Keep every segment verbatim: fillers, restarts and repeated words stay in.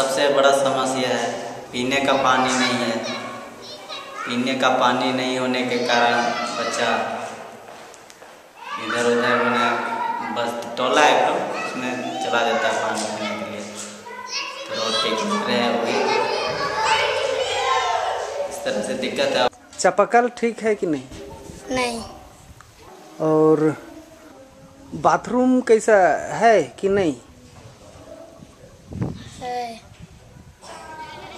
सबसे बड़ा समस्या है पीने का पानी नहीं है। पीने का पानी नहीं होने के कारण बच्चा इधर उधर में बस टोला है तो उसमें चला जाता है पानी पीने के लिए। तो रोड के किनारे है वही, इस तरह से दिक्कत है। चापाकल ठीक है कि नहीं? नहीं। और बाथरूम कैसा है कि नहीं? है।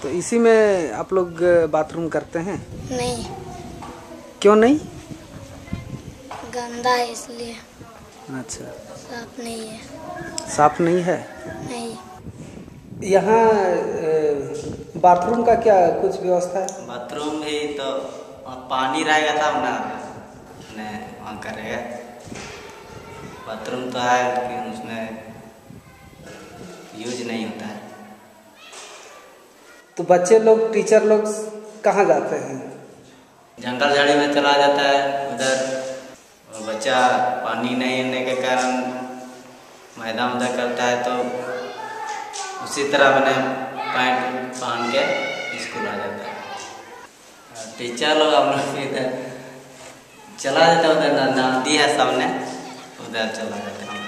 तो इसी में आप लोग बाथरूम करते हैं? नहीं। क्यों नहीं? गंदा है इसलिए। अच्छा, साफ नहीं है। साफ नहीं है? नहीं। यहाँ बाथरूम का क्या कुछ व्यवस्था है? बाथरूम भी तो पानी रहेगा था ना, वहाँ करेगा। बाथरूम तो है लेकिन उसमें यूज नहीं होता है। तो बच्चे लोग, टीचर लोग कहाँ जाते हैं? जंगल झाड़ी में चला जाता है उधर। और बच्चा पानी नहीं होने के कारण मैदा मैदा करता है तो उसी तरह मैंने पैंट पहन के स्कूल आ जाता है। टीचर लोग हम लोग इधर चला जाता है, उधर नदी है सामने, उधर चला जाता है।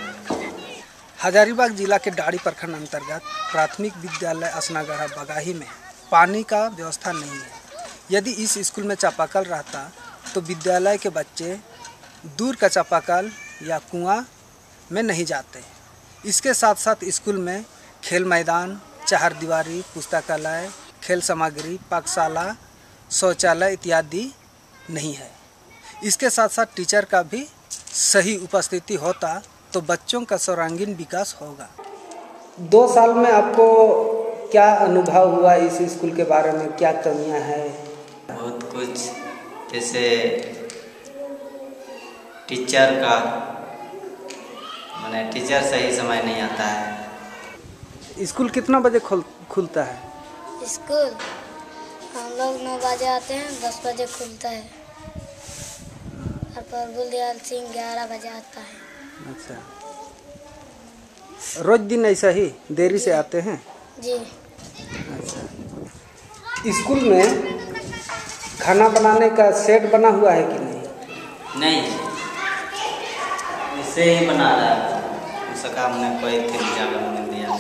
हजारीबाग जिला के डाड़ी प्रखंड अंतर्गत प्राथमिक विद्यालय असनागढ़ बगाही में पानी का व्यवस्था नहीं है। यदि इस स्कूल में चापाकल रहता तो विद्यालय के बच्चे दूर का चापाकल या कुआं में नहीं जाते। इसके साथ साथ स्कूल में खेल मैदान, चारदीवारी, पुस्तकालय, खेल सामग्री, पाकशाला, शौचालय इत्यादि नहीं है। इसके साथ साथ टीचर का भी सही उपस्थिति होता तो बच्चों का सर्वांगीण विकास होगा। दो साल में आपको क्या अनुभव हुआ इस स्कूल के बारे में? क्या कमियां हैं? बहुत कुछ, जैसे टीचर का माने टीचर सही समय नहीं आता है। स्कूल कितना बजे खुलता है? स्कूल हम लोग नौ बजे आते हैं, दस बजे खुलता है। और गुलदीवार सिंह ग्यारह बजे आता है। अच्छा, रोज दिन ऐसा ही देरी से आते हैं जी? अच्छा, स्कूल में खाना बनाने का सेट बना हुआ है कि नहीं? नहीं, इसे ही बना रहा है, उसका हमने कोई नहीं दिया।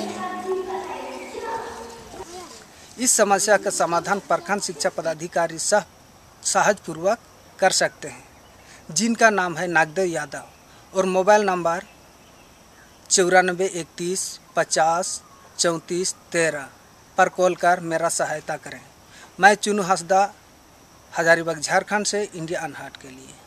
इस समस्या का समाधान प्रखंड शिक्षा पदाधिकारी सह सहज पूर्वक कर सकते हैं, जिनका नाम है नागदेव यादव और मोबाइल नंबर चौरानबे इकतीस पचास चौंतीस तेरह पर कॉल कर मेरा सहायता करें। मैं चुनू हसदा, हजारीबाग झारखंड से इंडिया अनहर्ड के लिए।